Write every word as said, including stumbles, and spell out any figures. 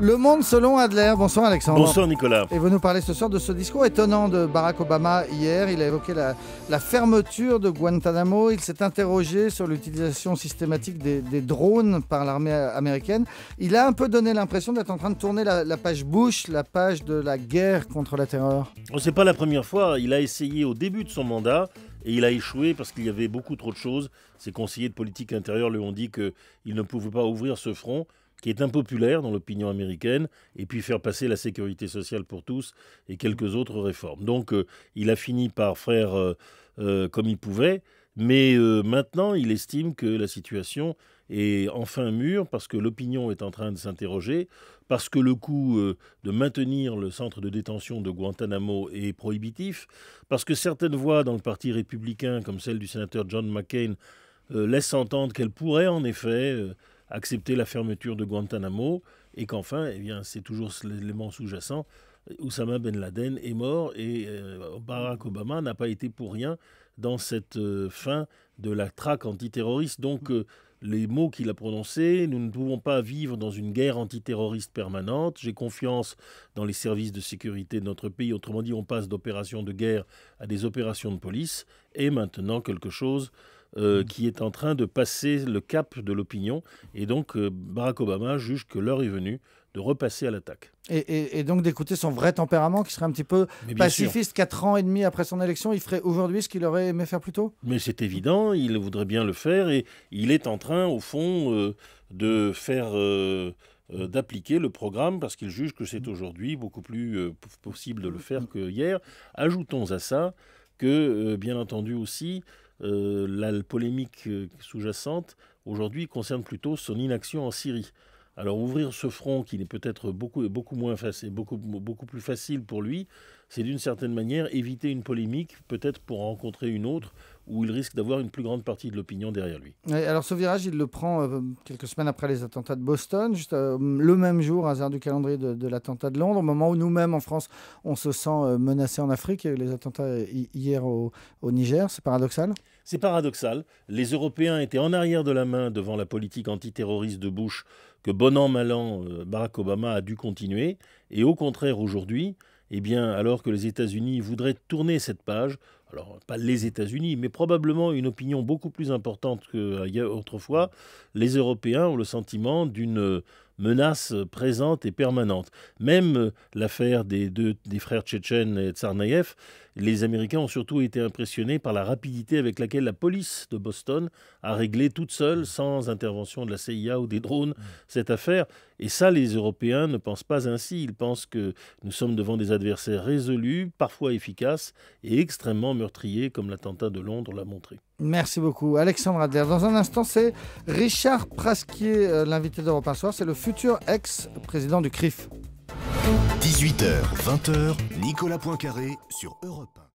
Le monde selon Adler. Bonsoir Alexandre. Bonsoir Nicolas. Et vous nous parlez ce soir de ce discours étonnant de Barack Obama hier. Il a évoqué la, la fermeture de Guantanamo. Il s'est interrogé sur l'utilisation systématique des, des drones par l'armée américaine. Il a un peu donné l'impression d'être en train de tourner la, la page Bush, la page de la guerre contre la terreur. Oh, c'est pas la première fois. Il a essayé au début de son mandat. Et il a échoué parce qu'il y avait beaucoup trop de choses. Ses conseillers de politique intérieure lui ont dit qu'il ne pouvait pas ouvrir ce front qui est impopulaire dans l'opinion américaine, et puis faire passer la sécurité sociale pour tous et quelques autres réformes. Donc euh, il a fini par faire euh, euh, comme il pouvait, mais euh, maintenant il estime que la situation est enfin mûre parce que l'opinion est en train de s'interroger, parce que le coût euh, de maintenir le centre de détention de Guantanamo est prohibitif, parce que certaines voix dans le parti républicain, comme celle du sénateur John McCain, euh, laissent entendre qu'elle pourrait en effet... Euh, accepter la fermeture de Guantanamo, et qu'enfin, eh bien, c'est toujours l'élément sous-jacent. Oussama Ben Laden est mort et euh, Barack Obama n'a pas été pour rien dans cette euh, fin de la traque antiterroriste. Donc, euh, les mots qu'il a prononcés, nous ne pouvons pas vivre dans une guerre antiterroriste permanente. J'ai confiance dans les services de sécurité de notre pays. Autrement dit, on passe d'opérations de guerre à des opérations de police. Et maintenant, quelque chose... Euh, qui est en train de passer le cap de l'opinion. Et donc, euh, Barack Obama juge que l'heure est venue de repasser à l'attaque. Et, et, et donc d'écouter son vrai tempérament, qui serait un petit peu pacifiste. Quatre ans et demi après son élection, il ferait aujourd'hui ce qu'il aurait aimé faire plus tôt. Mais c'est évident, il voudrait bien le faire. Et il est en train, au fond, euh, de faire... Euh, d'appliquer le programme parce qu'il juge que c'est aujourd'hui beaucoup plus euh, possible de le faire que hier. Ajoutons à ça que, euh, bien entendu aussi, Euh, la polémique sous-jacente aujourd'hui concerne plutôt son inaction en Syrie. Alors ouvrir ce front qui est peut-être beaucoup, beaucoup, moins facile, beaucoup, beaucoup plus facile pour lui, c'est d'une certaine manière éviter une polémique, peut-être pour rencontrer une autre, où il risque d'avoir une plus grande partie de l'opinion derrière lui. Et alors ce virage, il le prend euh, quelques semaines après les attentats de Boston, juste euh, le même jour, hasard du calendrier de, de l'attentat de Londres, au moment où nous-mêmes en France, on se sent euh, menacés en Afrique. Il y a eu les attentats euh, hier au, au Niger, c'est paradoxal ? C'est paradoxal. Les Européens étaient en arrière de la main devant la politique antiterroriste de Bush, que bon an, mal an, euh, Barack Obama a dû continuer. Et au contraire, aujourd'hui, eh bien, alors que les États-Unis voudraient tourner cette page, alors pas les États-Unis, mais probablement une opinion beaucoup plus importante qu'autrefois, les Européens ont le sentiment d'une menace présente et permanente. Même l'affaire des deux des frères Tchétchènes et Tsarnaïev, les Américains ont surtout été impressionnés par la rapidité avec laquelle la police de Boston a réglé toute seule, sans intervention de la C I A ou des drones, cette affaire. Et ça, les Européens ne pensent pas ainsi. Ils pensent que nous sommes devant des adversaires résolus, parfois efficaces et extrêmement meurtriers, comme l'attentat de Londres l'a montré. Merci beaucoup, Alexandre Adler. Dans un instant, c'est Richard Prasquier, l'invité d'Europe un soir. C'est le futur ex-président du C R I F. dix-huit heures, vingt heures, Nicolas Poincaré sur Europe un.